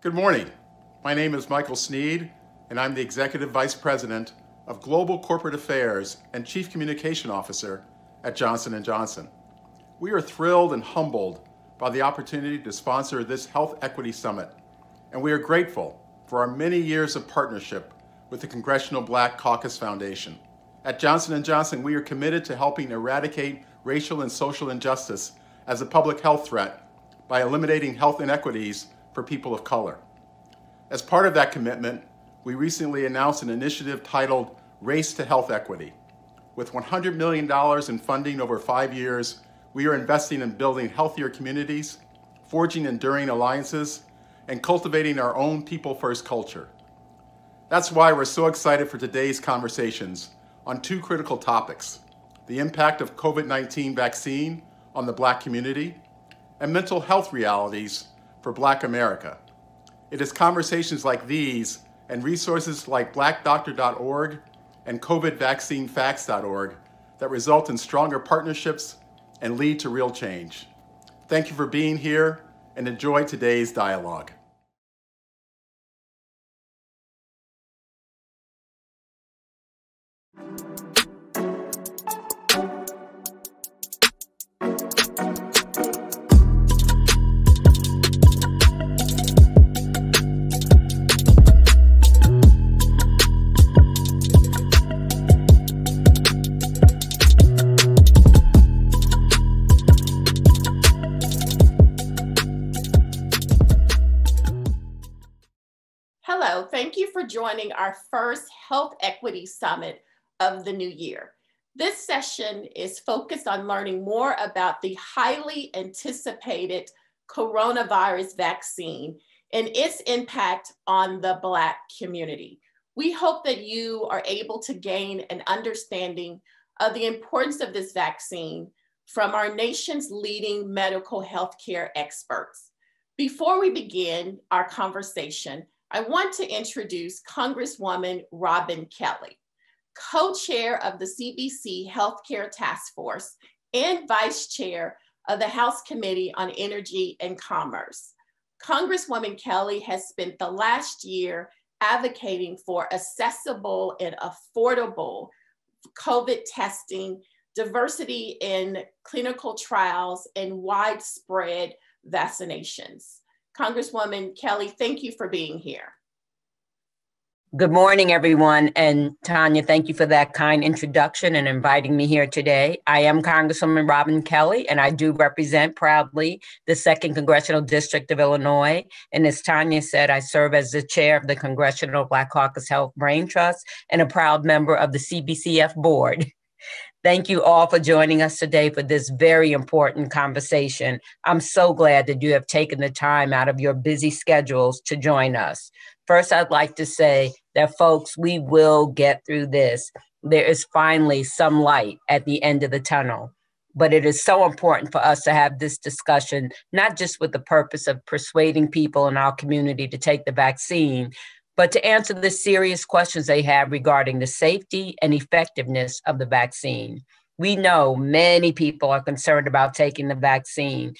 Good morning. My name is Michael Sneed, and I'm the Executive Vice President of Global Corporate Affairs and Chief Communication Officer at Johnson & Johnson. We are thrilled and humbled by the opportunity to sponsor this Health Equity Summit, and we are grateful for our many years of partnership with the Congressional Black Caucus Foundation. At Johnson & Johnson, we are committed to helping eradicate racial and social injustice as a public health threat by eliminating health inequities for people of color. As part of that commitment, we recently announced an initiative titled Race to Health Equity. With $100 million in funding over 5 years, we are investing in building healthier communities, forging enduring alliances, and cultivating our own people-first culture. That's why we're so excited for today's conversations on two critical topics: the impact of COVID-19 vaccine on the Black community and mental health realities for Black America. It is conversations like these and resources like BlackDoctor.org and COVIDVaccineFacts.org that result in stronger partnerships and lead to real change. Thank you for being here and enjoy today's dialogue. Thank you for joining our first Health Equity Summit of the new year. This session is focused on learning more about the highly anticipated coronavirus vaccine and its impact on the Black community. We hope that you are able to gain an understanding of the importance of this vaccine from our nation's leading medical healthcare experts. Before we begin our conversation, I want to introduce Congresswoman Robin Kelly, co-chair of the CBC Healthcare Task Force and vice chair of the House Committee on Energy and Commerce. Congresswoman Kelly has spent the last year advocating for accessible and affordable COVID testing, diversity in clinical trials, and widespread vaccinations. Congresswoman Kelly, thank you for being here. Good morning, everyone. And Tanya, thank you for that kind introduction and inviting me here today. I am Congresswoman Robin Kelly, and I do represent proudly the 2nd Congressional District of Illinois. And as Tanya said, I serve as the chair of the Congressional Black Caucus Health Brain Trust and a proud member of the CBCF board. Thank you all for joining us today for this very important conversation. I'm so glad that you have taken the time out of your busy schedules to join us. First, I'd like to say that, folks, we will get through this. There is finally some light at the end of the tunnel, but it is so important for us to have this discussion, not just with the purpose of persuading people in our community to take the vaccine, but to answer the serious questions they have regarding the safety and effectiveness of the vaccine. We know many people are concerned about taking the vaccine,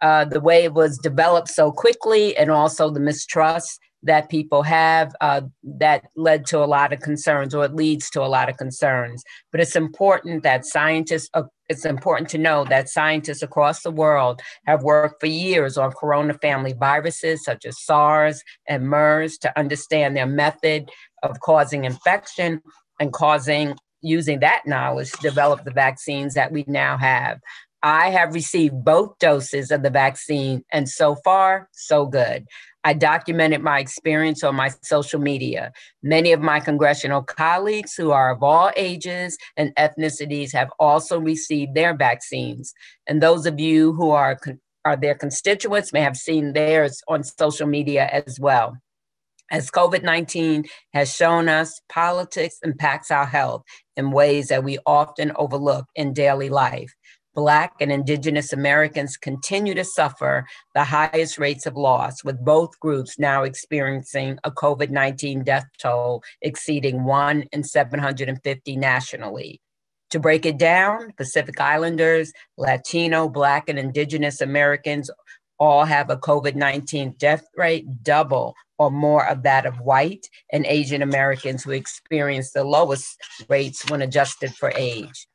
the way it was developed so quickly, and also the mistrust that people have that led to a lot of concerns, or it leads to a lot of concerns. But it's important that scientists across the world have worked for years on corona family viruses such as SARS and MERS to understand their method of causing infection and using that knowledge to develop the vaccines that we now have. I have received both doses of the vaccine, and so far, so good. I documented my experience on my social media. Many of my congressional colleagues who are of all ages and ethnicities have also received their vaccines. And those of you who are their constituents may have seen theirs on social media as well. As COVID-19 has shown us, politics impacts our health in ways that we often overlook in daily life. Black and Indigenous Americans continue to suffer the highest rates of loss, with both groups now experiencing a COVID-19 death toll exceeding 1 in 750 nationally. To break it down, Pacific Islanders, Latino, Black, and Indigenous Americans all have a COVID-19 death rate double or more of that of white and Asian Americans who experience the lowest rates when adjusted for age.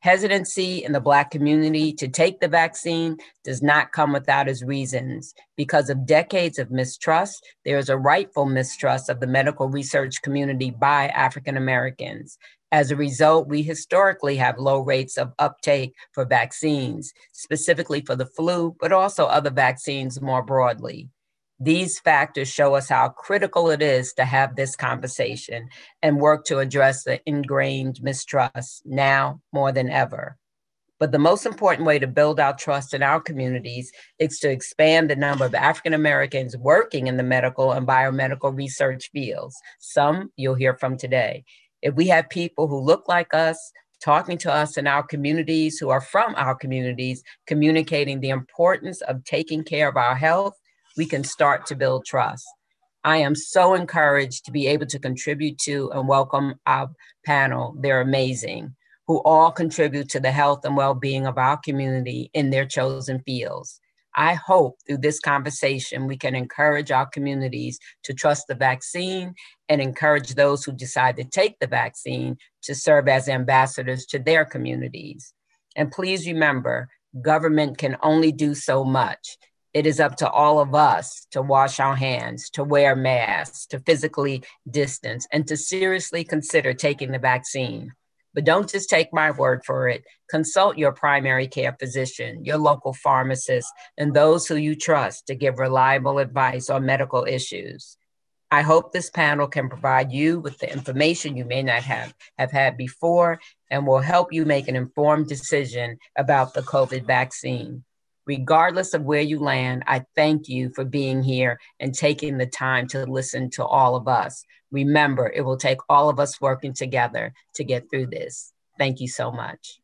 Hesitancy in the Black community to take the vaccine does not come without its reasons. Because of decades of mistrust, there is a rightful mistrust of the medical research community by African Americans. As a result, we historically have low rates of uptake for vaccines, specifically for the flu, but also other vaccines more broadly. These factors show us how critical it is to have this conversation and work to address the ingrained mistrust now more than ever. But the most important way to build our trust in our communities is to expand the number of African Americans working in the medical and biomedical research fields, some you'll hear from today. If we have people who look like us, talking to us in our communities, who are from our communities, communicating the importance of taking care of our health, we can start to build trust. I am so encouraged to be able to contribute to and welcome our panel. They're amazing, who all contribute to the health and well-being of our community in their chosen fields. I hope through this conversation, we can encourage our communities to trust the vaccine and encourage those who decide to take the vaccine to serve as ambassadors to their communities. And please remember, government can only do so much. It is up to all of us to wash our hands, to wear masks, to physically distance, and to seriously consider taking the vaccine. But don't just take my word for it. Consult your primary care physician, your local pharmacist, and those who you trust to give reliable advice on medical issues. I hope this panel can provide you with the information you may not have had before and will help you make an informed decision about the COVID vaccine. Regardless of where you land, I thank you for being here and taking the time to listen to all of us. Remember, it will take all of us working together to get through this. Thank you so much.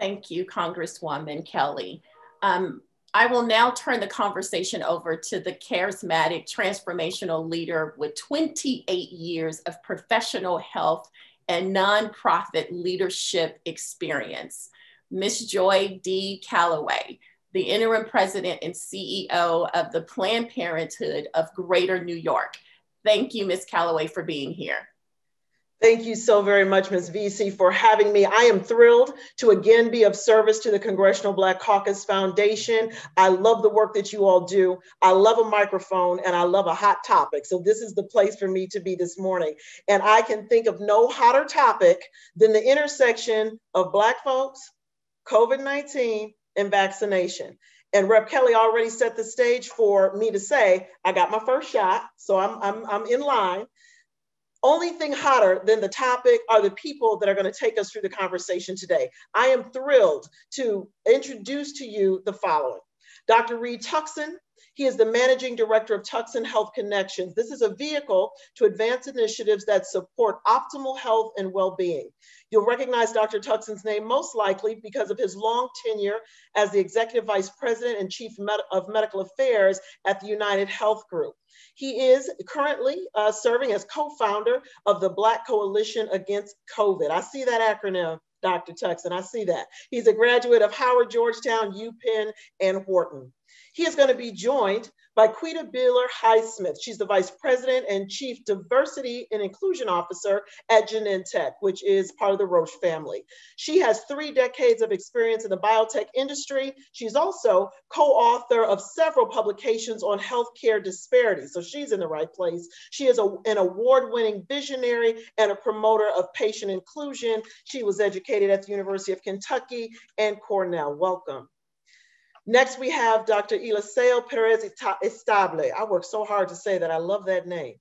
Thank you, Congresswoman Kelly. I will now turn the conversation over to the charismatic transformational leader with 28 years of professional health and nonprofit leadership experience. Ms. Joy D. Calloway, the interim president and CEO of the Planned Parenthood of Greater New York. Thank you, Ms. Calloway, for being here. Thank you so very much, Ms. VC, for having me. I am thrilled to again be of service to the Congressional Black Caucus Foundation. I love the work that you all do. I love a microphone and I love a hot topic. So this is the place for me to be this morning. And I can think of no hotter topic than the intersection of Black folks, COVID-19 and vaccination. And Rep. Kelly already set the stage for me to say, I got my first shot, so I'm in line. Only thing hotter than the topic are the people that are going to take us through the conversation today. I am thrilled to introduce to you the following. Dr. Reed Tuckson, he is the managing director of Tuckson Health Connections. This is a vehicle to advance initiatives that support optimal health and well-being. You'll recognize Dr. Tuckson's name most likely because of his long tenure as the executive vice president and chief of medical affairs at the United Health Group. He is currently serving as co-founder of the Black Coalition Against COVID. I see that acronym, Dr. Tuckson, I see that. He's a graduate of Howard, Georgetown, UPenn, and Wharton. He is going to be joined by Quita Beeler Highsmith. She's the Vice President and Chief Diversity and Inclusion Officer at Genentech, which is part of the Roche family. She has 3 decades of experience in the biotech industry. She's also co-author of several publications on healthcare disparities, so she's in the right place. She is an award-winning visionary and a promoter of patient inclusion. She was educated at the University of Kentucky and Cornell. Welcome. Next, we have Dr. Eliseo Perez-Estable. I work so hard to say that. I love that name.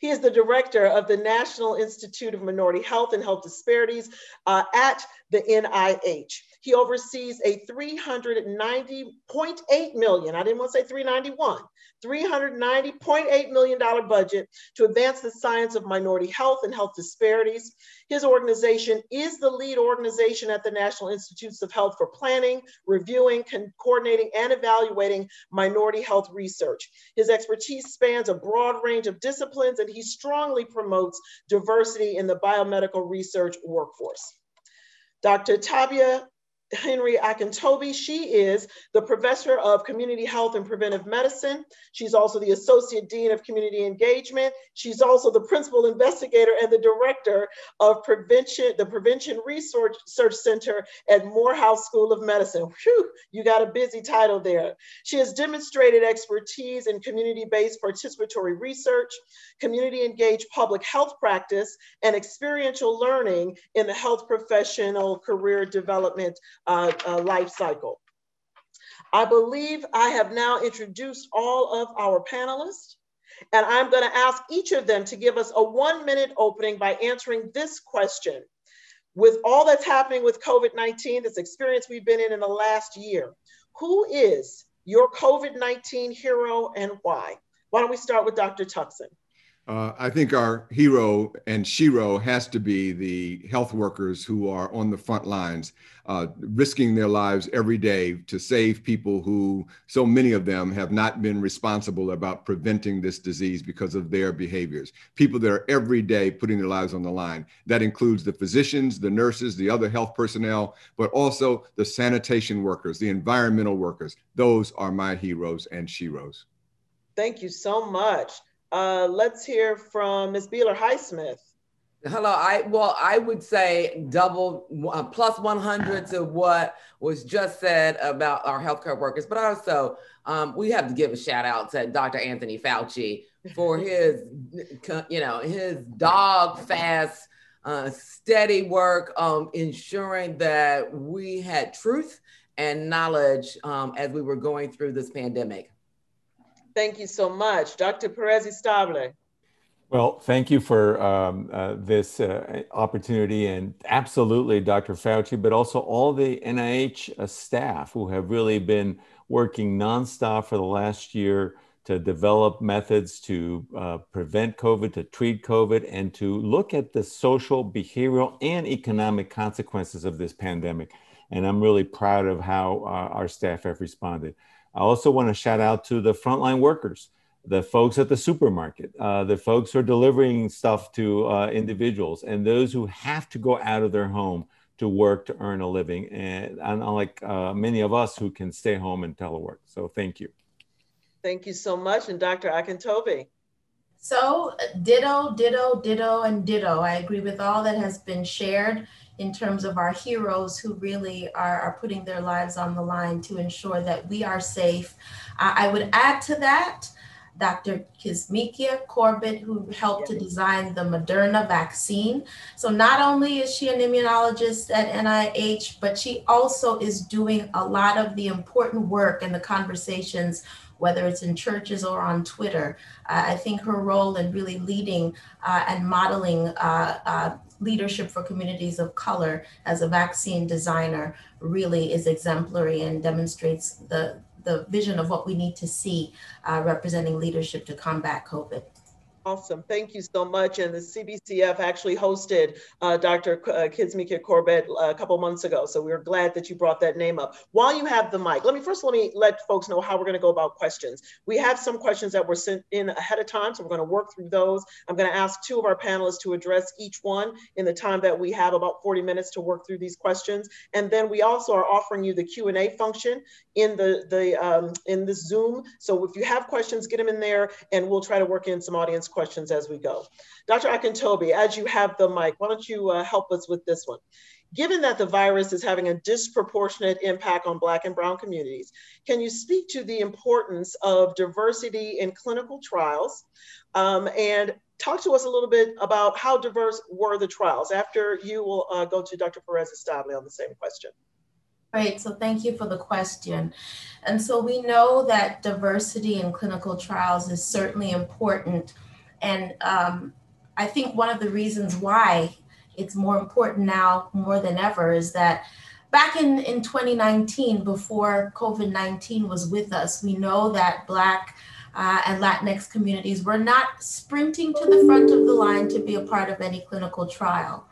He is the director of the National Institute of Minority Health and Health Disparities at the NIH. He oversees a $390.8 million, I didn't want to say 391, $390.8 million budget to advance the science of minority health and health disparities. His organization is the lead organization at the National Institutes of Health for planning, reviewing, coordinating, and evaluating minority health research. His expertise spans a broad range of disciplines, and he strongly promotes diversity in the biomedical research workforce. Dr. Tabia Henry Akintobi. She is the professor of community health and preventive medicine. She's also the associate dean of community engagement. She's also the principal investigator and the director of prevention, the Prevention Research Center at Morehouse School of Medicine. Whew, you got a busy title there. She has demonstrated expertise in community-based participatory research, community-engaged public health practice, and experiential learning in the health professional career development life cycle. I believe I have now introduced all of our panelists, and I'm going to ask each of them to give us a 1-minute opening by answering this question. With all that's happening with COVID-19, this experience we've been in the last year, who is your COVID-19 hero and why? Why don't we start with Dr. Tuckson? I think our hero and shero has to be the health workers who are on the front lines, risking their lives every day to save people who, so many of them, have not been responsible about preventing this disease because of their behaviors. People that are every day putting their lives on the line. That includes the physicians, the nurses, the other health personnel, but also the sanitation workers, the environmental workers. Those are my heroes and sheroes. Thank you so much. Let's hear from Ms. Beeler Highsmith. Hello. I would say double plus 100 to what was just said about our healthcare workers, but also we have to give a shout out to Dr. Anthony Fauci for his his dog fast, steady work ensuring that we had truth and knowledge as we were going through this pandemic. Thank you so much. Dr. Perez-Estable. Well, thank you for this opportunity, and absolutely Dr. Fauci, but also all the NIH staff who have really been working nonstop for the last year to develop methods to prevent COVID, to treat COVID, and to look at the social, behavioral, and economic consequences of this pandemic. And I'm really proud of how our staff have responded. I also want to shout out to the frontline workers, the folks at the supermarket, the folks who are delivering stuff to individuals, and those who have to go out of their home to work to earn a living, and unlike many of us who can stay home and telework. So thank you. Thank you so much. And Dr. Akintobi. So ditto, ditto, ditto, and ditto. I agree with all that has been shared in terms of our heroes who really are putting their lives on the line to ensure that we are safe. I would add to that, Dr. Kizzmekia Corbett, who helped to design the Moderna vaccine. So not only is she an immunologist at NIH, but she also is doing a lot of the important work and the conversations, whether it's in churches or on Twitter. I think her role in really leading and modeling leadership for communities of color as a vaccine designer really is exemplary and demonstrates the vision of what we need to see representing leadership to combat COVID. Awesome, thank you so much. And the CBCF actually hosted Dr. Kizzmekia Corbett a couple months ago. So we're glad that you brought that name up. While you have the mic, let me let folks know how we're gonna go about questions. We have some questions that were sent in ahead of time, so we're gonna work through those. I'm gonna ask two of our panelists to address each one in the time that we have, about 40 minutes to work through these questions. And then we also are offering you the Q&A function in in this Zoom. So if you have questions, get them in there and we'll try to work in some audience questions as we go. Dr. Akintobi, as you have the mic, why don't you help us with this one? Given that the virus is having a disproportionate impact on Black and Brown communities, can you speak to the importance of diversity in clinical trials? And talk to us a little bit about how diverse were the trials? After you, will go to Dr. Perez-Estable on the same question. Right, so thank you for the question. And so we know that diversity in clinical trials is certainly important. And I think one of the reasons why it's more important now more than ever is that back in 2019, before COVID-19 was with us, we know that Black and Latinx communities were not sprinting to the front of the line to be a part of any clinical trial.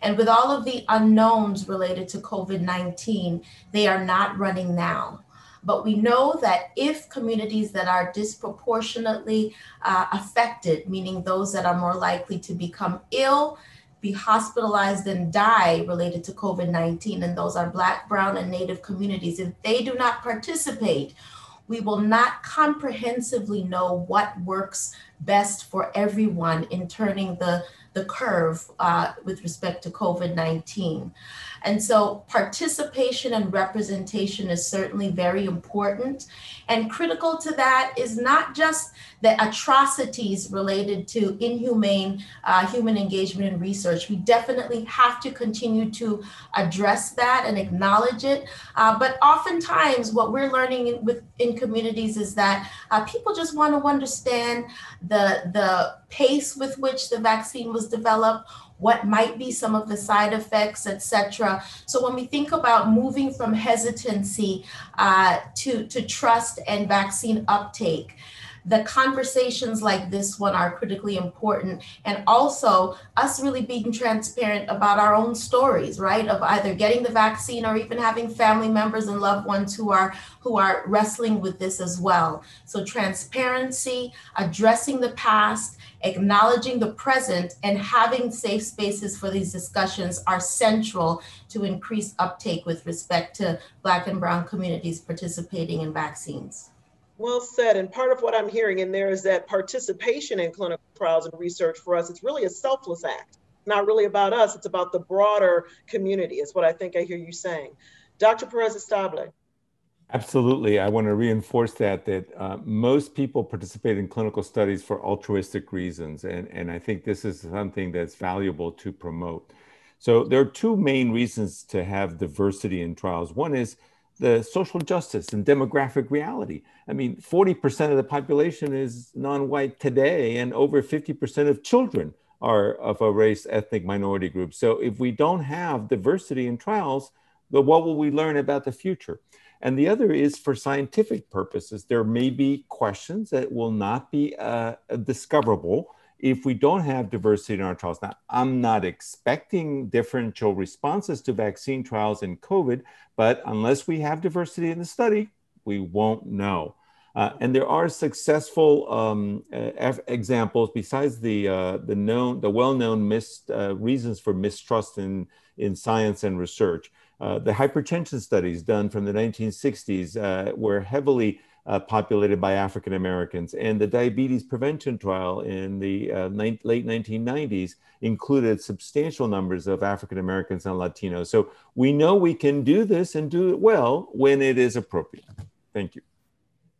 And with all of the unknowns related to COVID-19, they are not running now. But we know that if communities that are disproportionately affected, meaning those that are more likely to become ill, be hospitalized and die related to COVID-19, and those are Black, Brown, and Native communities. If they do not participate, we will not comprehensively know what works best for everyone in turning the curve with respect to COVID-19. And so participation and representation is certainly very important. And critical to that is not just the atrocities related to inhumane human engagement in research. We definitely have to continue to address that and acknowledge it. But oftentimes what we're learning in communities is that people just want to understand the pace with which the vaccine was developed, what might be some of the side effects, et cetera. So when we think about moving from hesitancy to trust and vaccine uptake, the conversations like this one are critically important. And also us really being transparent about our own stories, right? Of either getting the vaccine or even having family members and loved ones who are wrestling with this as well. So transparency, addressing the past, acknowledging the present, and having safe spaces for these discussions are central to increase uptake with respect to Black and Brown communities participating in vaccines. Well said. And part of what I'm hearing in there is that participation in clinical trials and research for us, it's really a selfless act. It's not really about us. It's about the broader community is what I think I hear you saying. Dr. Perez-Estable. Absolutely. I want to reinforce that most people participate in clinical studies for altruistic reasons. And I think this is something that's valuable to promote. So there are two main reasons to have diversity in trials. One is the social justice and demographic reality. I mean, 40% of the population is non-white today, and over 50% of children are of a race, ethnic minority group. So if we don't have diversity in trials, then what will we learn about the future? And the other is for scientific purposes. There may be questions that will not be discoverable if we don't have diversity in our trials. Now, I'm not expecting differential responses to vaccine trials in COVID, but unless we have diversity in the study, we won't know. And there are successful examples besides the well-known reasons for mistrust in science and research. The hypertension studies done from the 1960s were heavily populated by African Americans, and the diabetes prevention trial in the late 1990s included substantial numbers of African Americans and Latinos. So we know we can do this and do it well when it is appropriate. Thank you.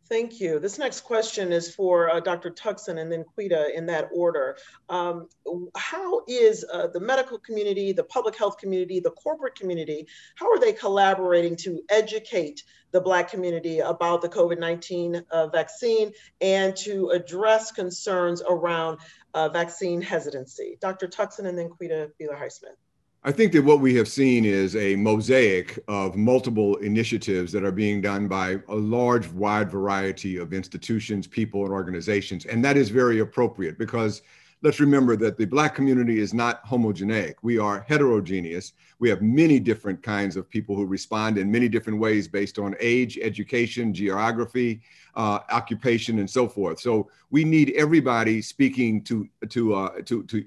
Thank you. This next question is for Dr. Tuckson and then Quita in that order. How is the medical community, the public health community, the corporate community, how are they collaborating to educate the Black community about the COVID-19 vaccine and to address concerns around vaccine hesitancy? Dr. Tuckson and then Quita Beeler Highsmith. I think that what we have seen is a mosaic of multiple initiatives that are being done by a large, wide variety of institutions, people, and organizations. And that is very appropriate because let's remember that the Black community is not homogeneic. We are heterogeneous. We have many different kinds of people who respond in many different ways based on age, education, geography, occupation, and so forth. So we need everybody speaking to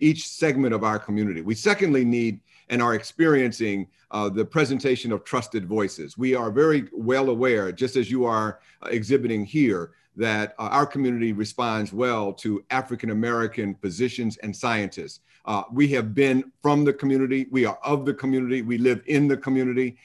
each segment of our community. We secondly need and are experiencing the presentation of trusted voices. We are very well aware, just as you are exhibiting here, that our community responds well to African-American physicians and scientists. We have been from the community, we are of the community, we live in the community,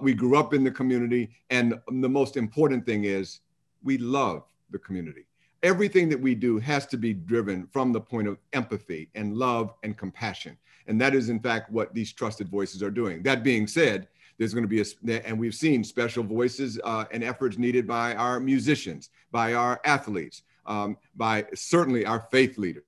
we grew up in the community, and the most important thing is we love the community. Everything that we do has to be driven from the point of empathy and love and compassion. And that is in fact what these trusted voices are doing. That being said, there's going to be and we've seen special voices and efforts needed by our musicians, by our athletes, by certainly our faith leaders.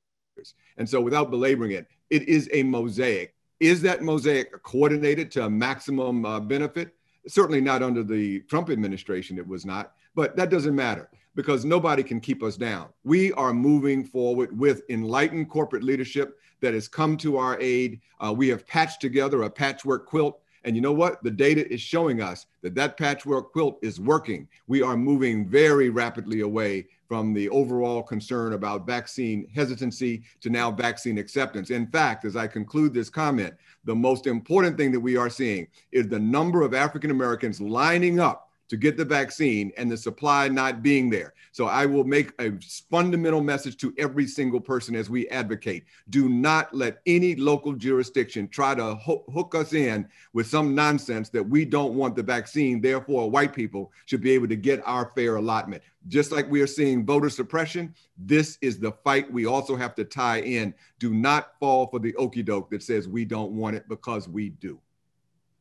And so without belaboring it, it is a mosaic. Is that mosaic coordinated to maximum benefit? Certainly not under the Trump administration, it was not, but that doesn't matter, because nobody can keep us down. We are moving forward with enlightened corporate leadership that has come to our aid. We have patched together a patchwork quilt, And you know what? The data is showing us that that patchwork quilt is working. We are moving very rapidly away from the overall concern about vaccine hesitancy to now vaccine acceptance. In fact, as I conclude this comment, the most important thing that we are seeing is the number of African Americans lining up to get the vaccine and the supply not being there. So I will make a fundamental message to every single person as we advocate. Do not let any local jurisdiction try to hook us in with some nonsense that we don't want the vaccine, therefore white people should be able to get our fair allotment. Just like we are seeing voter suppression, this is the fight we also have to tie in. Do not fall for the okey-doke that says we don't want it because we do.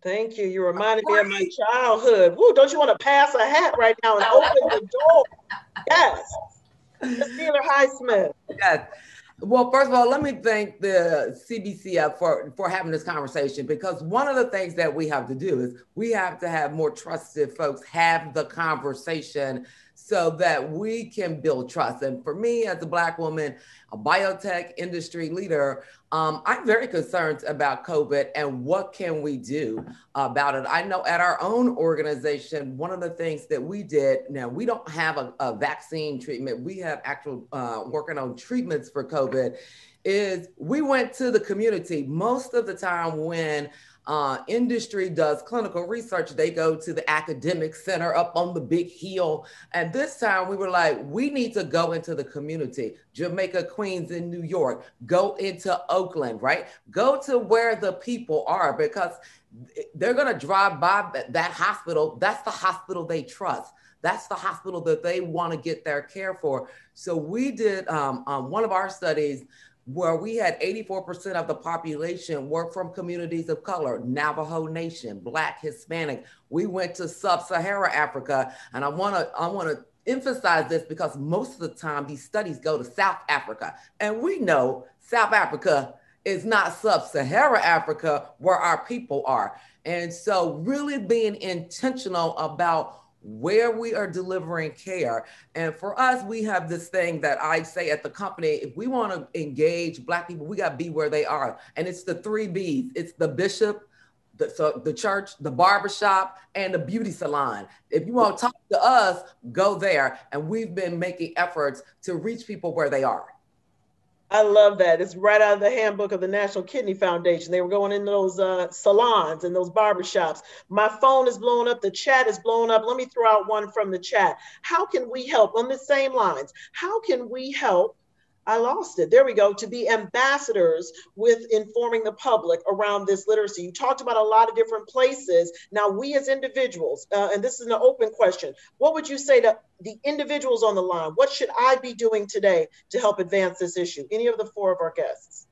Thank you. You reminded me of my childhood. Woo, don't you want to pass a hat right now and open the door? Yes. Ms. Beeler Highsmith. Yes. Well, first of all, let me thank the CBCF for having this conversation, because one of the things that we have to do is we have to have more trusted folks have the conversation so that we can build trust. And for me, as a Black woman, a biotech industry leader, I'm very concerned about COVID and what can we do about it. I know at our own organization, one of the things that we did, now we don't have a vaccine treatment, we have actual working on treatments for COVID, is we went to the community. Most of the time when industry does clinical research, they go to the academic center up on the big hill. And this time we were like, we need to go into the community, Jamaica, Queens, and New York, go into Oakland, right? Go to where the people are, because they're gonna drive by that hospital. That's the hospital they trust. That's the hospital that they wanna get their care for. So we did one of our studies where we had 84% of the population were from communities of color, Navajo Nation, Black, Hispanic. We went to Sub-Saharan Africa, and I wanna emphasize this because most of the time these studies go to South Africa, and we know South Africa is not Sub-Saharan Africa where our people are. And so really being intentional about where we are delivering care. And for us, we have this thing that I say at the company, if we want to engage Black people, we got to be where they are. And it's the 3 B's. It's the bishop, the church, the barbershop, and the beauty salon. If you want to talk to us, go there. And we've been making efforts to reach people where they are. I love that. It's right out of the handbook of the National Kidney Foundation. They were going in those salons and those barbershops. My phone is blowing up. The chat is blowing up. Let me throw out one from the chat. How can we help on the same lines? How can we help? I lost it. There we go. To be ambassadors with informing the public around this literacy. You talked about a lot of different places. Now we as individuals, and this is an open question, what would you say to the individuals on the line? What should I be doing today to help advance this issue? Any of the four of our guests?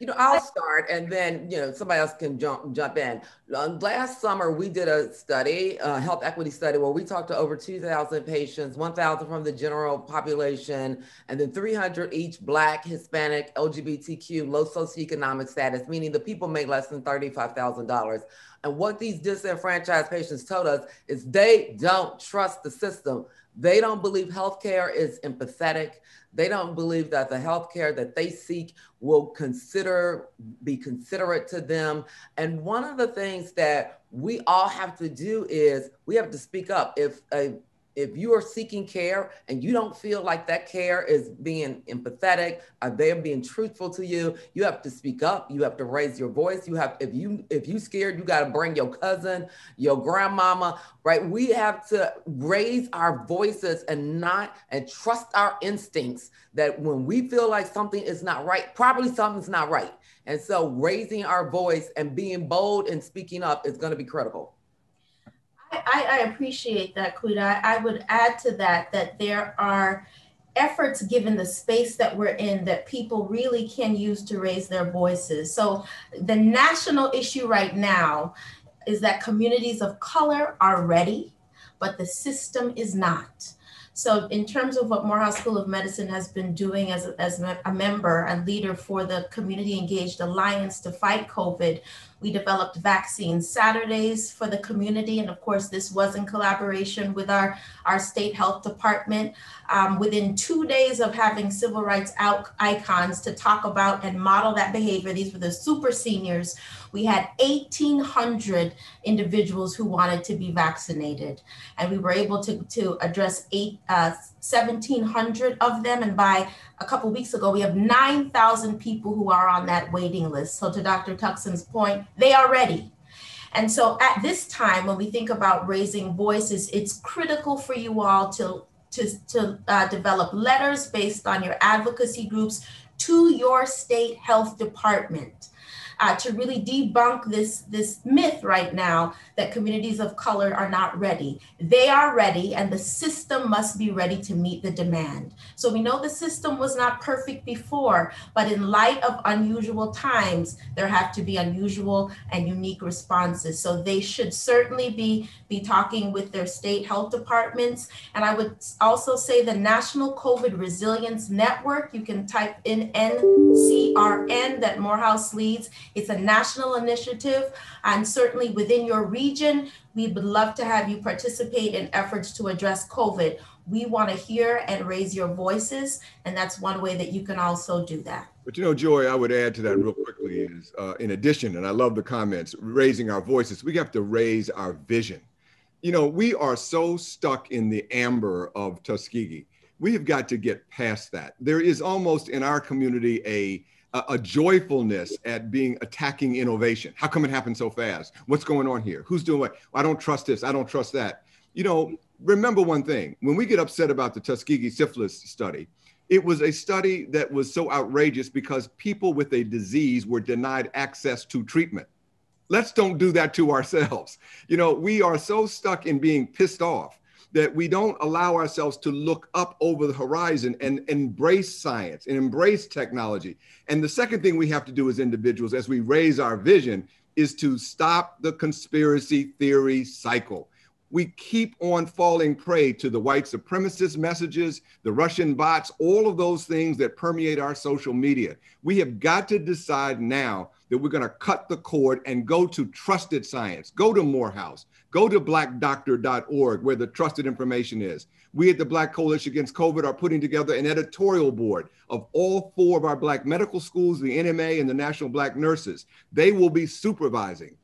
You know, I'll start and then, you know, somebody else can jump in. Last summer, we did a study, a health equity study, where we talked to over 2,000 patients, 1,000 from the general population, and then 300 each Black, Hispanic, LGBTQ, low socioeconomic status, meaning the people make less than $35,000. And what these disenfranchised patients told us is they don't trust the system. They don't believe healthcare is empathetic. They don't believe that the healthcare that they seek will be considerate to them. And one of the things that we all have to do is we have to speak up. If you are seeking care and you don't feel like that care is being empathetic, or they're being truthful to you, you have to speak up. You have to raise your voice. You have, if you scared, you got to bring your cousin, your grandmama, right? We have to raise our voices and trust our instincts that when we feel like something is not right, probably something's not right. And so raising our voice and being bold and speaking up is going to be critical. I appreciate that, Quita. I would add to that there are efforts given the space that we're in that people really can use to raise their voices. So the national issue right now is that communities of color are ready, but the system is not. So in terms of what Morehouse School of Medicine has been doing as a member and leader for the Community Engaged Alliance to fight COVID, We developed Vaccine Saturdays for the community. And of course, this was in collaboration with our state health department. Within 2 days of having civil rights icons to talk about and model that behavior, these were the super seniors, we had 1,800 individuals who wanted to be vaccinated. And we were able to address 1,700 of them. And by a couple of weeks ago, we have 9,000 people who are on that waiting list. So to Dr. Tuckson's point, they are ready. And so at this time, when we think about raising voices, it's critical for you all to develop letters based on your advocacy groups to your state health department. To really debunk this myth right now that communities of color are not ready. They are ready, and the system must be ready to meet the demand. So we know the system was not perfect before, but in light of unusual times, there have to be unusual and unique responses. So they should certainly be talking with their state health departments. And I would also say the National COVID Resilience Network, you can type in NCRN, that Morehouse leads. It's a national initiative, and certainly within your region, we would love to have you participate in efforts to address COVID. We want to hear and raise your voices, and that's one way that you can also do that. But you know, Joy, I would add to that real quickly is, in addition, and I love the comments, raising our voices, we have to raise our vision. You know, we are so stuck in the amber of Tuskegee. We have got to get past that. There is almost in our community a joyfulness at attacking innovation. How come it happened so fast? What's going on here? Who's doing what? I don't trust this. I don't trust that. You know, remember one thing, when we get upset about the Tuskegee syphilis study, it was a study that was so outrageous because people with a disease were denied access to treatment. Let's don't do that to ourselves. You know, we are so stuck in being pissed off that we don't allow ourselves to look up over the horizon and embrace science and embrace technology. And the second thing we have to do as individuals, as we raise our vision, is to stop the conspiracy theory cycle. We keep on falling prey to the white supremacist messages, the Russian bots, all of those things that permeate our social media. We have got to decide now that we're going to cut the cord and go to trusted science, go to Morehouse, go to BlackDoctor.org, where the trusted information is. We at the Black Coalition Against COVID are putting together an editorial board of all four of our Black medical schools, the NMA and the National Black Nurses. They will be supervising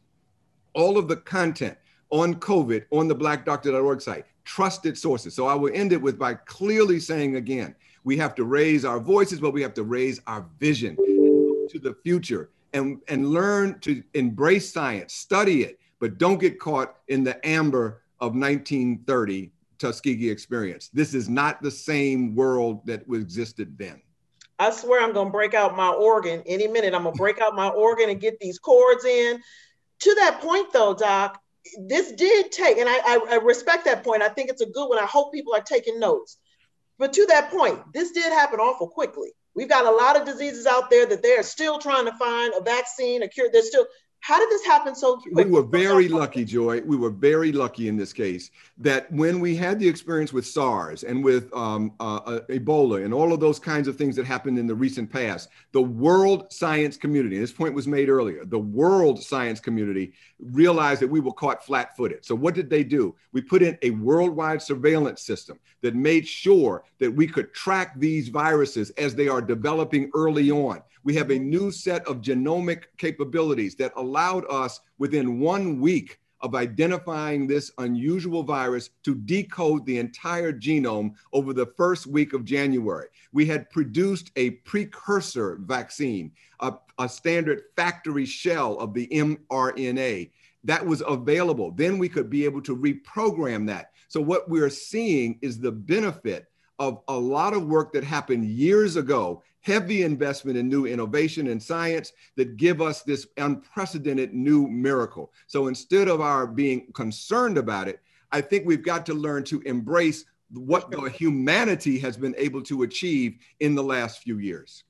all of the content on COVID on the BlackDoctor.org site, trusted sources. So I will end it with by clearly saying again, we have to raise our voices, but we have to raise our vision to the future and learn to embrace science, study it, but don't get caught in the amber of 1930 Tuskegee experience. This is not the same world that existed then. I swear I'm gonna break out my organ any minute. I'm gonna break out my organ and get these cords in. To that point though, Doc, this did take, and I respect that point. I think it's a good one. I hope people are taking notes. But to that point, this did happen awful quickly. We've got a lot of diseases out there that they're still trying to find a vaccine, a cure. How did this happen so quickly? We were very lucky, Joy. We were very lucky in this case that when we had the experience with SARS and with Ebola and all of those kinds of things that happened in the recent past, the world science community, and this point was made earlier, the world science community realized that we were caught flat-footed. So what did they do? We put in a worldwide surveillance system that made sure that we could track these viruses as they are developing early on. We have a new set of genomic capabilities that allowed us within 1 week of identifying this unusual virus to decode the entire genome over the first week of January. We had produced a precursor vaccine, a standard factory shell of the mRNA that was available. Then we could be able to reprogram that. So what we're seeing is the benefit of a lot of work that happened years ago, heavy investment in new innovation and science that give us this unprecedented new miracle. So instead of our being concerned about it, I think we've got to learn to embrace what the humanity has been able to achieve in the last few years.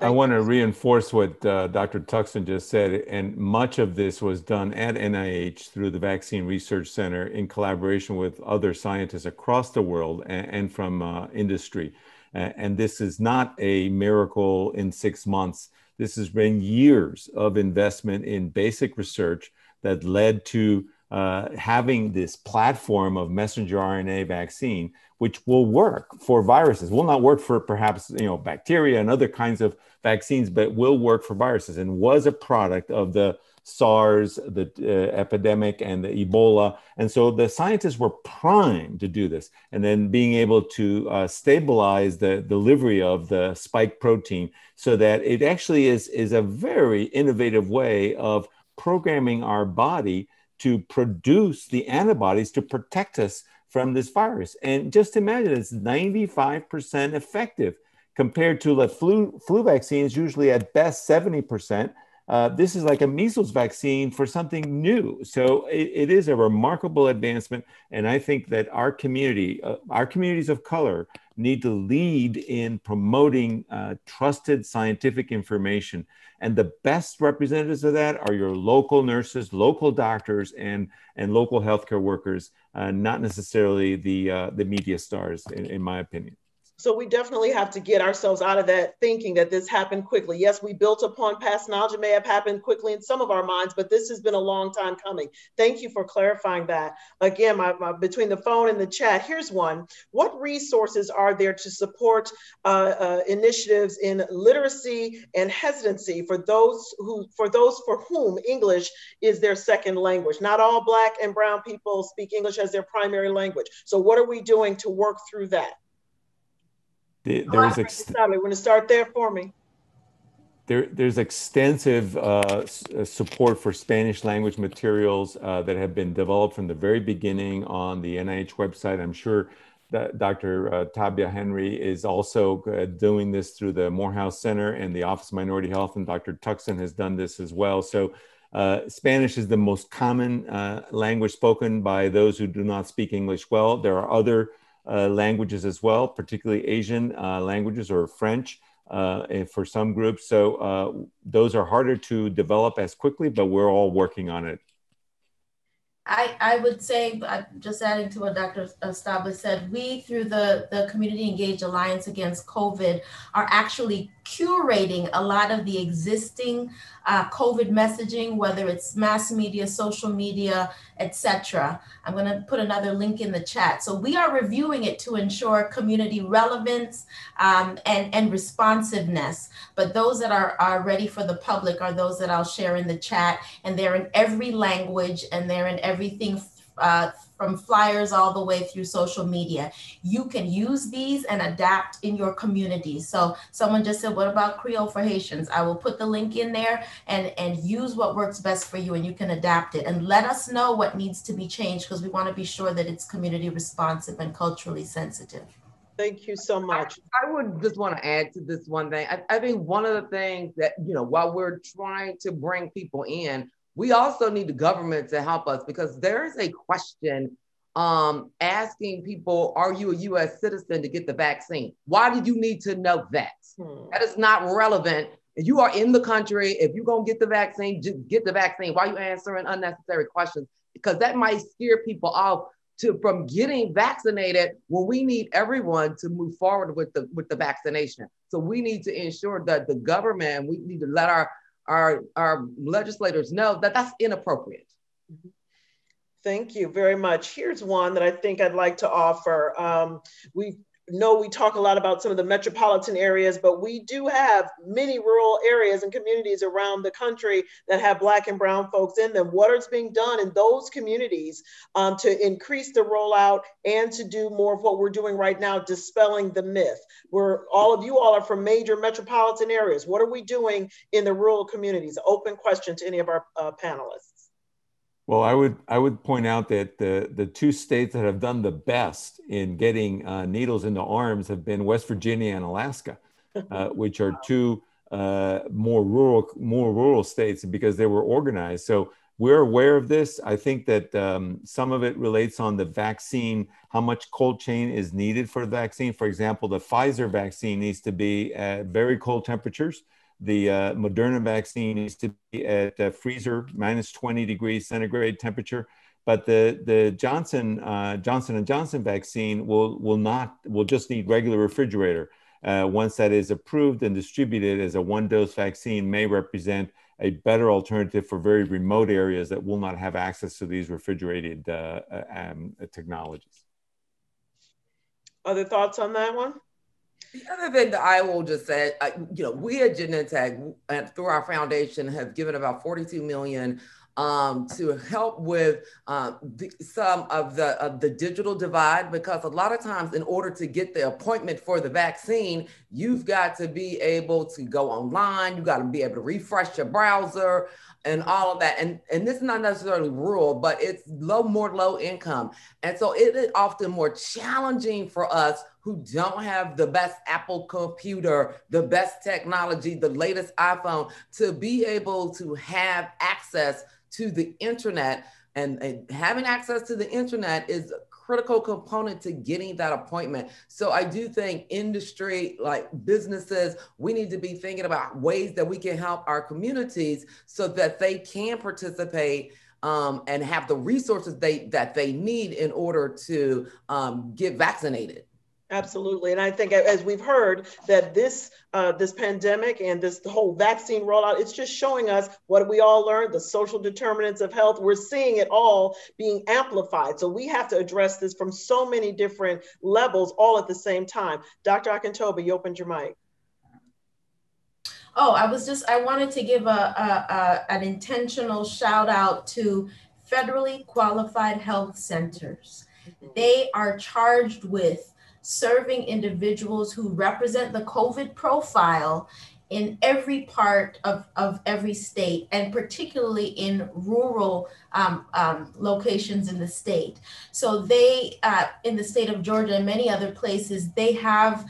I want to reinforce what Dr. Tuckson just said, and much of this was done at NIH through the Vaccine Research Center in collaboration with other scientists across the world and from industry. And this is not a miracle in 6 months. This has been years of investment in basic research that led to having this platform of messenger RNA vaccine, which will work for viruses, will not work for perhaps, bacteria and other kinds of vaccines, but will work for viruses, and was a product of the SARS, the epidemic, and the Ebola. And so the scientists were primed to do this. And then being able to stabilize the delivery of the spike protein so that it actually is a very innovative way of programming our body to produce the antibodies to protect us from this virus. And just imagine, it's 95% effective compared to the flu vaccines, usually at best 70%. This is like a measles vaccine for something new. So it is a remarkable advancement. And I think that our community, our communities of color, need to lead in promoting trusted scientific information. And the best representatives of that are your local nurses, local doctors, and local healthcare workers, not necessarily the media stars, in my opinion. So we definitely have to get ourselves out of that thinking that this happened quickly. Yes, we built upon past knowledge. It may have happened quickly in some of our minds, but this has been a long time coming. Thank you for clarifying that. Again, between the phone and the chat, here's one. What resources are there to support initiatives in literacy and hesitancy for those for whom English is their second language? Not all Black and Brown people speak English as their primary language. So what are we doing to work through that? There's extensive support for Spanish language materials that have been developed from the very beginning on the NIH website. I'm sure that Dr. Tabia Henry is also doing this through the Morehouse Center and the Office of Minority Health, and Dr. Tuckson has done this as well. So Spanish is the most common language spoken by those who do not speak English well. There are other languages as well, particularly Asian languages or French for some groups. So those are harder to develop as quickly, but we're all working on it. I would say, just adding to what Dr. Estable said, we through the Community Engaged Alliance Against COVID are actually curating a lot of the existing COVID messaging, whether it's mass media, social media, etc. I'm going to put another link in the chat. So we are reviewing it to ensure community relevance and responsiveness. But those that are ready for the public are those that I'll share in the chat. And they're in every language, and they're in everything from flyers all the way through social media. You can use these and adapt in your community. So someone just said, what about Creole for Haitians? I will put the link in there and use what works best for you, and you can adapt it. And let us know what needs to be changed, because we want to be sure that it's community responsive and culturally sensitive. Thank you so much. I would just want to add to this one thing. I think one of the things that, while we're trying to bring people in, we also need the government to help us, because there is a question asking people, are you a US citizen to get the vaccine? Why do you need to know that? That is not relevant. If you are in the country, if you're going to get the vaccine, just get the vaccine. Why are you answering unnecessary questions? Because that might scare people off from getting vaccinated when we need everyone to move forward with the vaccination. So we need to ensure that the government, we need to let our legislators know that that's inappropriate. Mm-hmm. Thank you very much. Here's one that I think I'd like to offer. We talk a lot about some of the metropolitan areas, but we do have many rural areas and communities around the country that have Black and Brown folks in them. What is being done in those communities to increase the rollout and to do more of what we're doing right now, dispelling the myth? All of you are from major metropolitan areas. What are we doing in the rural communities? Open question to any of our panelists. Well, I would point out that the two states that have done the best in getting needles into arms have been West Virginia and Alaska, which are two more rural states because they were organized. So we're aware of this. I think that some of it relates on the vaccine, how much cold chain is needed for the vaccine. For example, the Pfizer vaccine needs to be at very cold temperatures. The Moderna vaccine needs to be at freezer -20°C temperature, but the Johnson & Johnson vaccine will just need regular refrigerator. once that is approved and distributed as a one-dose vaccine, may represent a better alternative for very remote areas that will not have access to these refrigerated technologies. Other thoughts on that one? The other thing that I will just say, you know, we at Genentech, through our foundation, have given about $42 million to help with some of the digital divide, because a lot of times in order to get the appointment for the vaccine, you've got to be able to go online, you've got to be able to refresh your browser and all of that. And this is not necessarily rural, but it's more low income. And so it is often more challenging for us who don't have the best Apple computer, the best technology, the latest iPhone, to be able to have access to the internet. And having access to the internet is a critical component to getting that appointment. So I do think industry, like businesses, we need to be thinking about ways that we can help our communities so that they can participate and have the resources that they need in order to get vaccinated. Absolutely. And I think, as we've heard, that this pandemic and this whole vaccine rollout, it's just showing us what we all learned, the social determinants of health. We're seeing it all being amplified. So we have to address this from so many different levels all at the same time. Dr. Akintobi, you opened your mic. Oh, I wanted to give an intentional shout out to federally qualified health centers. They are charged with serving individuals who represent the COVID profile in every part of every state, and particularly in rural locations in the state. So they, in the state of Georgia and many other places, they have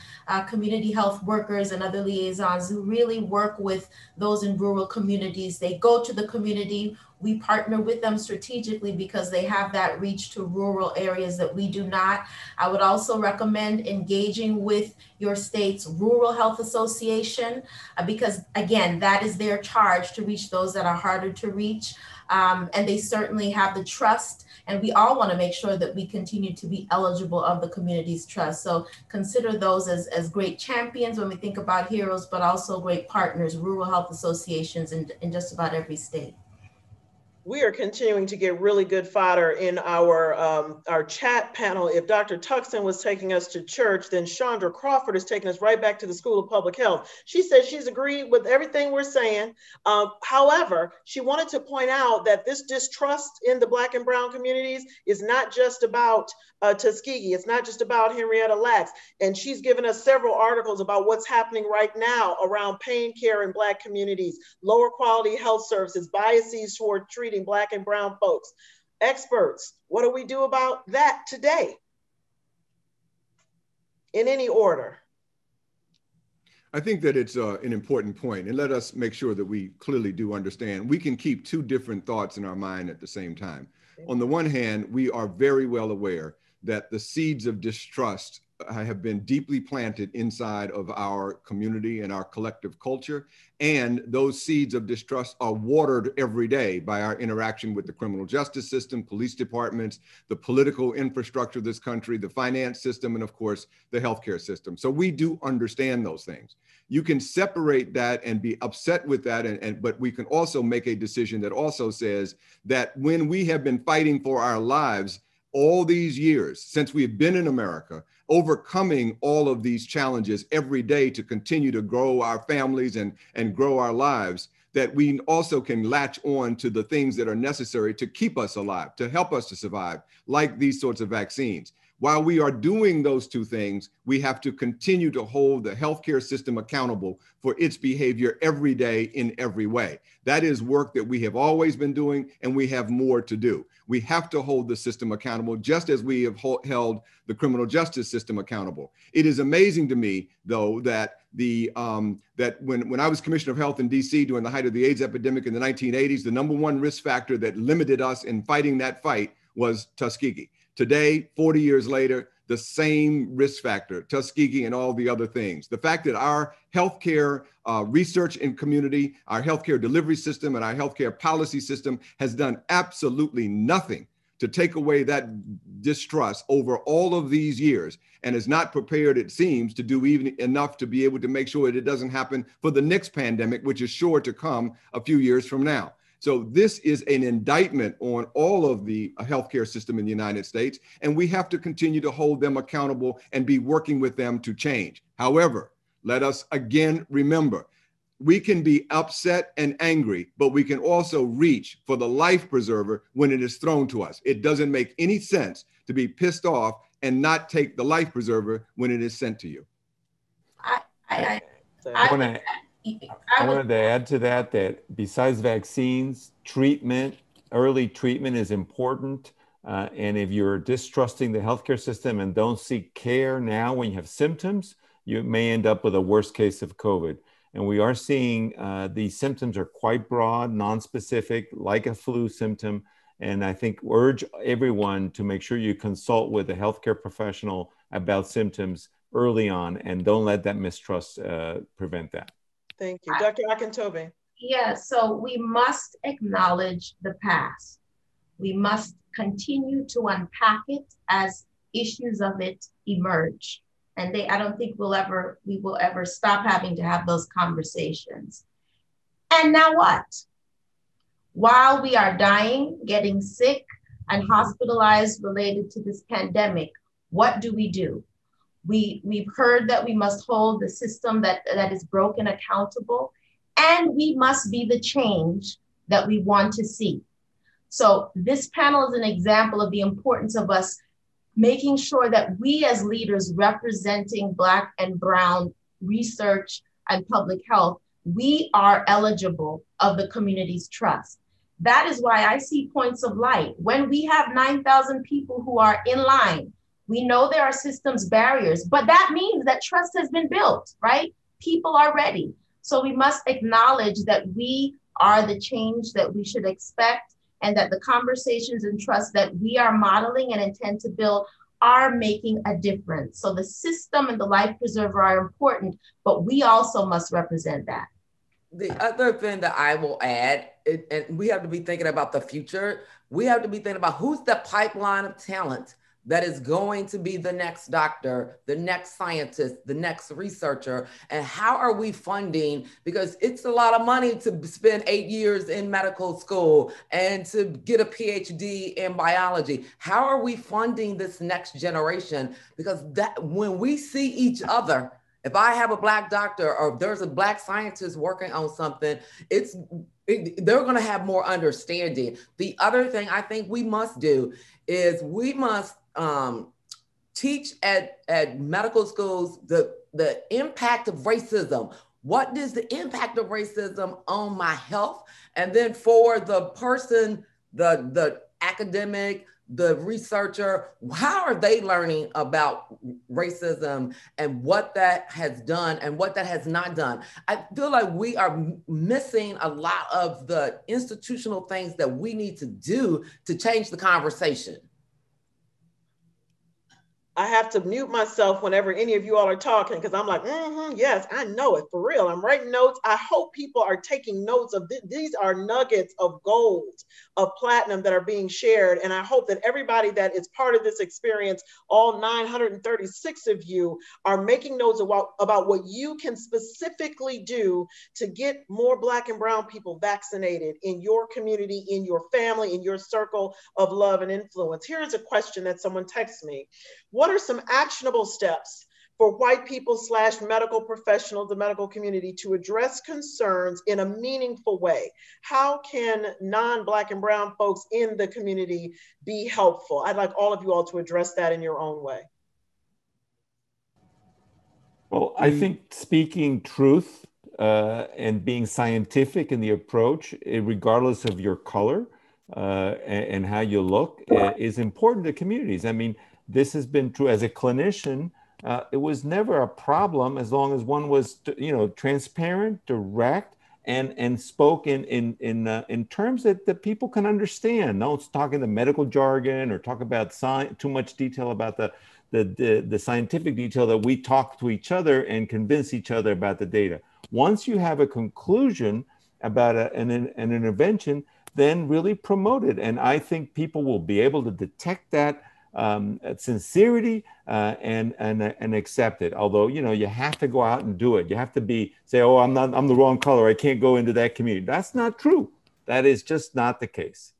community health workers and other liaisons who really work with those in rural communities. They go to the community. We partner with them strategically because they have that reach to rural areas that we do not. I would also recommend engaging with your state's rural health association because, again, that is their charge to reach those that are harder to reach. And they certainly have the trust, and we all want to make sure that we continue to be eligible of the community's trust. So consider those as great champions when we think about heroes, but also great partners, rural health associations in just about every state. We are continuing to get really good fodder in our chat panel. If Dr. Tuckson was taking us to church, then Chandra Crawford is taking us right back to the School of Public Health. She says she's agreed with everything we're saying. However, she wanted to point out that this distrust in the Black and Brown communities is not just about Tuskegee. It's not just about Henrietta Lacks. And she's given us several articles about what's happening right now around pain care in Black communities, lower quality health services, biases toward treatment, Black and Brown folks. Experts, what do we do about that today? In any order. I think that it's an important point, and let us make sure that we clearly do understand. We can keep two different thoughts in our mind at the same time. On the one hand, we are very well aware that the seeds of distrust have been deeply planted inside of our community and our collective culture. And those seeds of distrust are watered every day by our interaction with the criminal justice system, police departments, the political infrastructure of this country, the finance system, and of course, the healthcare system. So we do understand those things. You can separate that and be upset with that, but we can also make a decision that also says that when we have been fighting for our lives all these years since we've been in America, overcoming all of these challenges every day to continue to grow our families and grow our lives, that we also can latch on to the things that are necessary to keep us alive, to help us to survive, like these sorts of vaccines. While we are doing those two things, we have to continue to hold the healthcare system accountable for its behavior every day in every way. That is work that we have always been doing, and we have more to do. We have to hold the system accountable just as we have held the criminal justice system accountable. It is amazing to me, though, that when I was Commissioner of Health in DC during the height of the AIDS epidemic in the 1980s, the #1 risk factor that limited us in fighting that fight was Tuskegee. Today, 40 years later, the same risk factor, Tuskegee and all the other things. The fact that our healthcare research and community, our healthcare delivery system, and our healthcare policy system has done absolutely nothing to take away that distrust over all of these years, and is not prepared, it seems, to do even enough to be able to make sure that it doesn't happen for the next pandemic, which is sure to come a few years from now. So this is an indictment on all of the healthcare system in the United States, and we have to continue to hold them accountable and be working with them to change. However, let us again remember, we can be upset and angry, but we can also reach for the life preserver when it is thrown to us. It doesn't make any sense to be pissed off and not take the life preserver when it is sent to you. I wanted to add to that, that besides vaccines, treatment, early treatment is important. And if you're distrusting the healthcare system and don't seek care now when you have symptoms, you may end up with a worse case of COVID. And we are seeing these symptoms are quite broad, nonspecific, like a flu symptom. And I think urge everyone to make sure you consult with a healthcare professional about symptoms early on, and don't let that mistrust prevent that. Thank you. Dr. Akintobi. Yeah, so we must acknowledge the past. We must continue to unpack it as issues of it emerge. And I don't think we will ever stop having to have those conversations. And now what? While we are dying, getting sick, and hospitalized related to this pandemic, what do? We've heard that we must hold the system that is broken accountable, and we must be the change that we want to see. So this panel is an example of the importance of us making sure that we as leaders representing Black and Brown research and public health, we are eligible of the community's trust. That is why I see points of light. When we have 9,000 people who are in line, we know there are systems barriers, but that means that trust has been built, right? People are ready. So we must acknowledge that we are the change that we should expect, and that the conversations and trust that we are modeling and intend to build are making a difference. So the system and the life preserver are important, but we also must represent that. The other thing that I will add, and we have to be thinking about the future, we have to be thinking about who's the pipeline of talent that is going to be the next doctor, the next scientist, the next researcher, and how are we funding? Because it's a lot of money to spend 8 years in medical school and to get a PhD in biology. How are we funding this next generation? Because that, when we see each other, if I have a Black doctor or there's a Black scientist working on something, they're gonna have more understanding. The other thing I think we must do is we must teach at medical schools the impact of racism. What is the impact of racism on my health? And then for the person, the academic, the researcher, how are they learning about racism and what that has done and what that has not done? I feel like we are missing a lot of the institutional things that we need to do to change the conversation. I have to mute myself whenever any of you all are talking, because I'm like, yes, I know it, for real. I'm writing notes. I hope people are taking notes of these are nuggets of gold, of platinum that are being shared. And I hope that everybody that is part of this experience, all 936 of you, are making notes about what you can specifically do to get more Black and Brown people vaccinated in your community, in your family, in your circle of love and influence. Here's a question that someone texted me. What are some actionable steps for white people / medical professionals, the medical community, to address concerns in a meaningful way? How can non-Black and Brown folks in the community be helpful? I'd like all of you all to address that in your own way. Well, I think speaking truth and being scientific in the approach, regardless of your color and how you look, is important to communities. I mean, this has been true as a clinician. It was never a problem as long as one was, transparent, direct, and spoke in terms that people can understand. No one's talking the medical jargon or talk about too much detail about the scientific detail that we talk to each other and convince each other about the data. Once you have a conclusion about an intervention, then really promoted. And I think people will be able to detect that sincerity and accept it. Although, you know, you have to go out and do it. You have to say, oh, I'm the wrong color. I can't go into that community. That's not true. That is just not the case.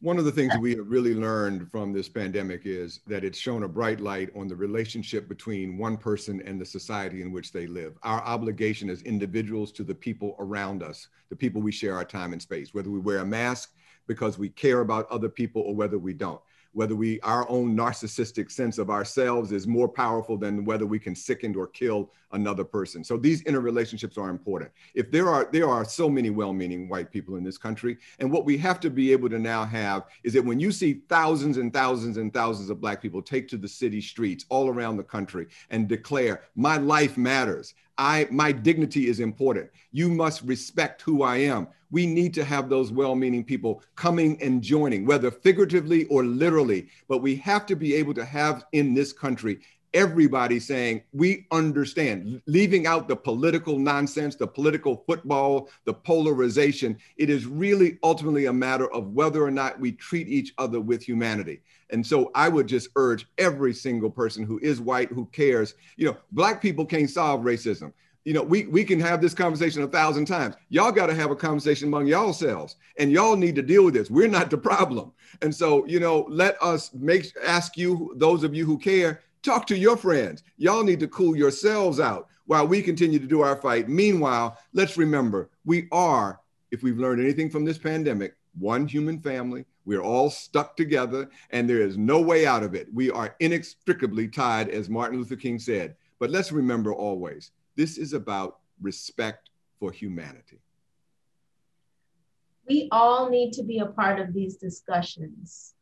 One of the things that we have really learned from this pandemic is that it's shown a bright light on the relationship between one person and the society in which they live. Our obligation as individuals to the people around us, the people we share our time and space, whether we wear a mask because we care about other people or whether we don't, whether our own narcissistic sense of ourselves is more powerful than whether we can sicken or kill another person. So these interrelationships are important. If there are so many well-meaning white people in this country, and what we have to be able to now have is that when you see thousands and thousands and thousands of black people take to the city streets all around the country and declare, my life matters, my dignity is important, you must respect who I am. We need to have those well-meaning people coming and joining, whether figuratively or literally, but we have to be able to have in this country everybody saying, we understand, leaving out the political nonsense, the political football, the polarization. It is really ultimately a matter of whether or not we treat each other with humanity. And so I would just urge every single person who is white, who cares, you know, black people can't solve racism. You know, we can have this conversation 1,000 times. Y'all got to have a conversation among y'all selves, and y'all need to deal with this. We're not the problem. And so, you know, let us ask you, those of you who care, talk to your friends. Y'all need to cool yourselves out while we continue to do our fight. Meanwhile, let's remember, we are, if we've learned anything from this pandemic, one human family. We're all stuck together, and there is no way out of it. We are inextricably tied, as Martin Luther King said. But let's remember always, this is about respect for humanity. We all need to be a part of these discussions.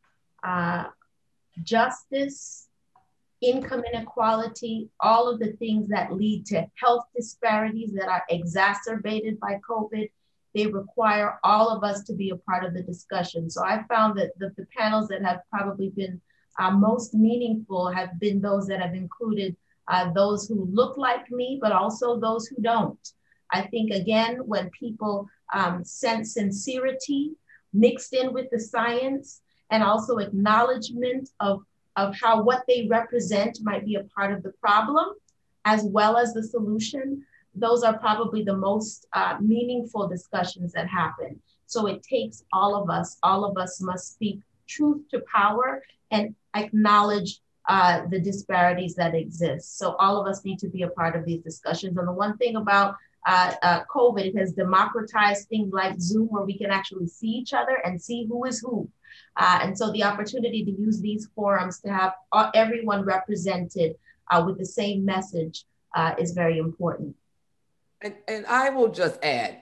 Justice, income inequality, all of the things that lead to health disparities that are exacerbated by COVID, they require all of us to be a part of the discussion. So I found that the panels that have probably been most meaningful have been those that have included those who look like me, but also those who don't. I think, again, when people sense sincerity mixed in with the science, and also acknowledgement of how what they represent might be a part of the problem, as well as the solution, those are probably the most meaningful discussions that happen. So it takes all of us. All of us must speak truth to power and acknowledge the disparities that exist. So all of us need to be a part of these discussions. And the one thing about COVID, it has democratized things like Zoom, where we can actually see each other and see who is who. And so the opportunity to use these forums to have everyone represented with the same message is very important. And I will just add,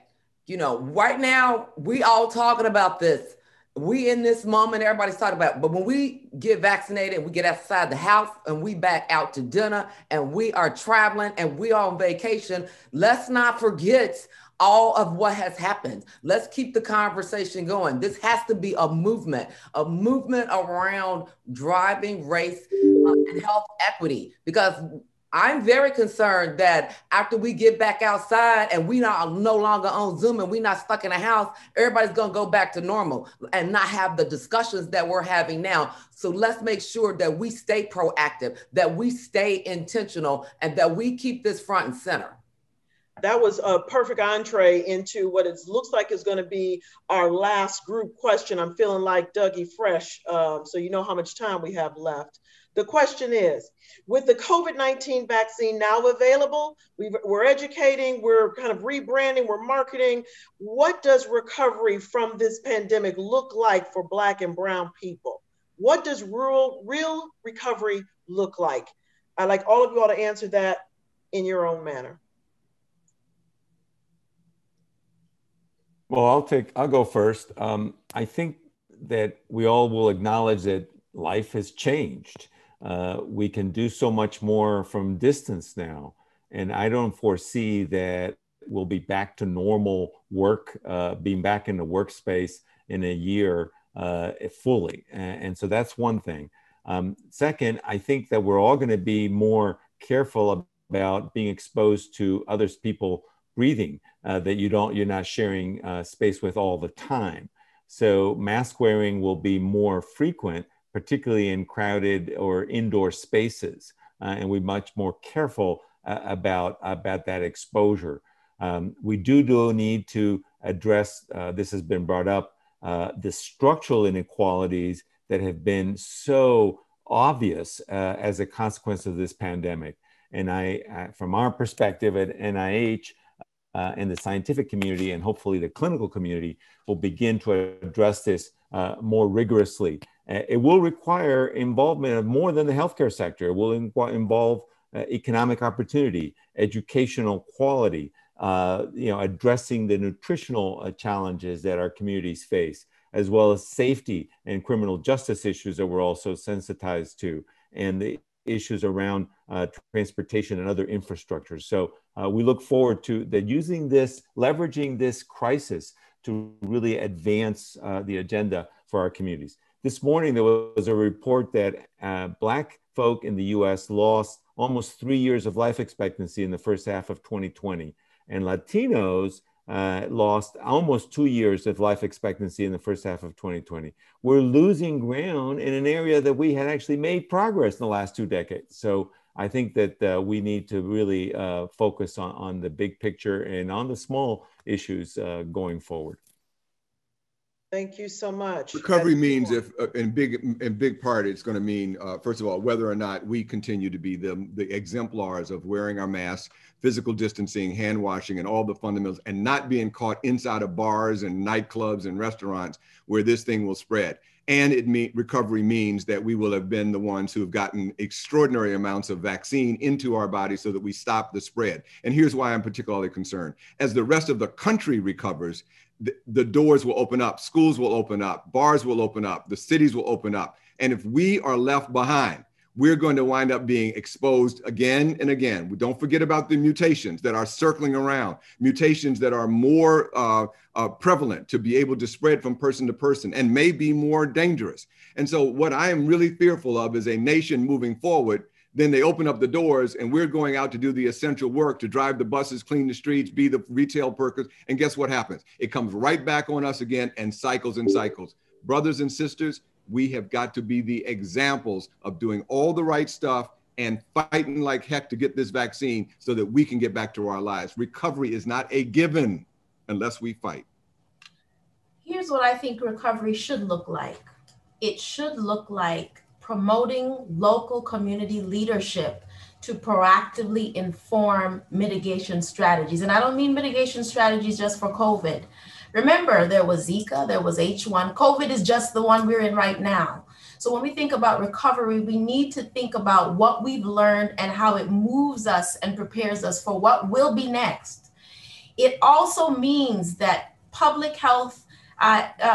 you know, right now, we all talking about this. We in this moment, everybody's talking about it. But when we get vaccinated, we get outside the house and we back out to dinner and we are traveling and we are on vacation, let's not forget all of what has happened. Let's keep the conversation going. This has to be a movement around driving race and health equity, because I'm very concerned that after we get back outside and we are no longer on Zoom and we're not stuck in a house, everybody's gonna go back to normal and not have the discussions that we're having now. So let's make sure that we stay proactive, that we stay intentional, and that we keep this front and center. That was a perfect entree into what it looks like is going to be our last group question. I'm feeling like Dougie Fresh, so you know how much time we have left. The question is, with the COVID-19 vaccine now available, we're educating, we're kind of rebranding, we're marketing. What does recovery from this pandemic look like for Black and Brown people? What does real recovery look like? I'd like all of you all to answer that in your own manner. Well, I'll go first. I think that we all will acknowledge that life has changed. We can do so much more from distance now. And I don't foresee that we'll be back to normal work, being back in the workspace in a year fully. And so that's one thing. Second, I think that we're all going to be more careful about being exposed to other people breathing that you're not sharing space with all the time. So mask wearing will be more frequent, particularly in crowded or indoor spaces. And we're much more careful about that exposure. We do need to address, this has been brought up, the structural inequalities that have been so obvious as a consequence of this pandemic. And I, from our perspective at NIH and the scientific community, and hopefully the clinical community, will begin to address this more rigorously. It will require involvement of more than the healthcare sector. It will involve economic opportunity, educational quality, addressing the nutritional challenges that our communities face, as well as safety and criminal justice issues that we're also sensitized to, and the issues around transportation and other infrastructures. So we look forward to that, using this, leveraging this crisis to really advance the agenda for our communities. This morning, there was a report that Black folk in the US lost almost 3 years of life expectancy in the first half of 2020. And Latinos lost almost 2 years of life expectancy in the first half of 2020. We're losing ground in an area that we had actually made progress in the last 2 decades. So I think that we need to really focus on the big picture and on the small issues going forward. Thank you so much. Recovery means, if in big part, it's going to mean, first of all, whether or not we continue to be the exemplars of wearing our masks, physical distancing, hand washing, and all the fundamentals, and not being caught inside of bars and nightclubs and restaurants where this thing will spread. And recovery means that we will have been the ones who have gotten extraordinary amounts of vaccine into our bodies so that we stop the spread. And here's why I'm particularly concerned. As the rest of the country recovers, the doors will open up, schools will open up, bars will open up, the cities will open up. And if we are left behind, we're going to wind up being exposed again and again. Don't forget about the mutations that are circling around, mutations that are more prevalent to be able to spread from person to person and may be more dangerous. And so what I am really fearful of is a nation moving forward. Then they open up the doors and we're going out to do the essential work, to drive the buses, clean the streets, be the retail workers. And guess what happens? It comes right back on us again, and cycles and cycles. Brothers and sisters, we have got to be the examples of doing all the right stuff and fighting like heck to get this vaccine so that we can get back to our lives. Recovery is not a given unless we fight. Here's what I think recovery should look like. It should look like promoting local community leadership to proactively inform mitigation strategies. And I don't mean mitigation strategies just for COVID. Remember, there was Zika, there was H1. COVID is just the one we're in right now. So when we think about recovery, we need to think about what we've learned and how it moves us and prepares us for what will be next. It also means that public health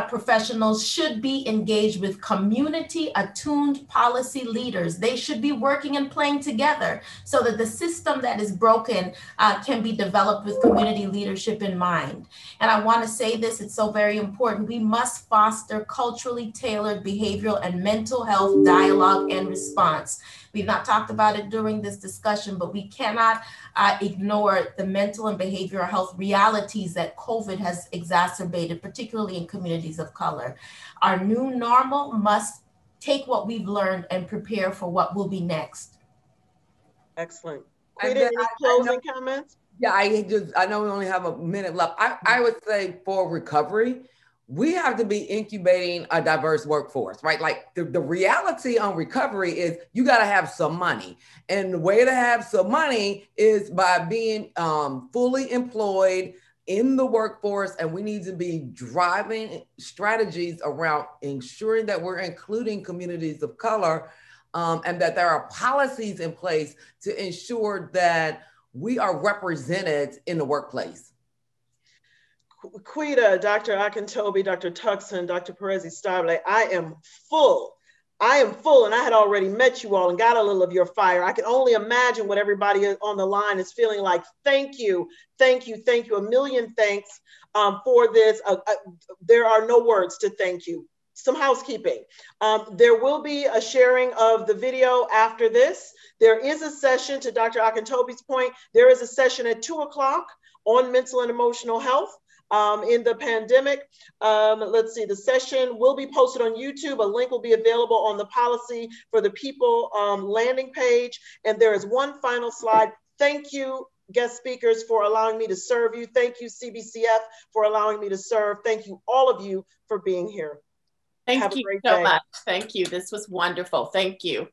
professionals should be engaged with community attuned policy leaders. They should be working and playing together so that the system that is broken can be developed with community leadership in mind. And I want to say this, it's so very important. We must foster culturally tailored behavioral and mental health dialogue and response. We've not talked about it during this discussion, but we cannot ignore the mental and behavioral health realities that COVID has exacerbated, particularly in communities of color. Our new normal must take what we've learned and prepare for what will be next. Excellent. Quita, any closing comments? Yeah, I know we only have a minute left. I would say for recovery, we have to be incubating a diverse workforce, right? Like the reality on recovery is you got to have some money. And the way to have some money is by being fully employed in the workforce. And we need to be driving strategies around ensuring that we're including communities of color and that there are policies in place to ensure that we are represented in the workplace. Quita, Dr. Akintobi, Dr. Tuckson, Dr. Perez-Estable, I am full, and I had already met you all and got a little of your fire. I can only imagine what everybody on the line is feeling like. Thank you, thank you, thank you. A million thanks for this. There are no words to thank you. Some housekeeping. There will be a sharing of the video after this. There is a session, to Dr. Akintobi's point, there is a session at 2 o'clock on mental and emotional health. in the pandemic. Let's see, the session will be posted on YouTube. A link will be available on the Policy for the People landing page. And there is one final slide. Thank you, guest speakers, for allowing me to serve you. Thank you, CBCF, for allowing me to serve. Thank you, all of you, for being here. Thank you so much. Thank you. This was wonderful. Thank you.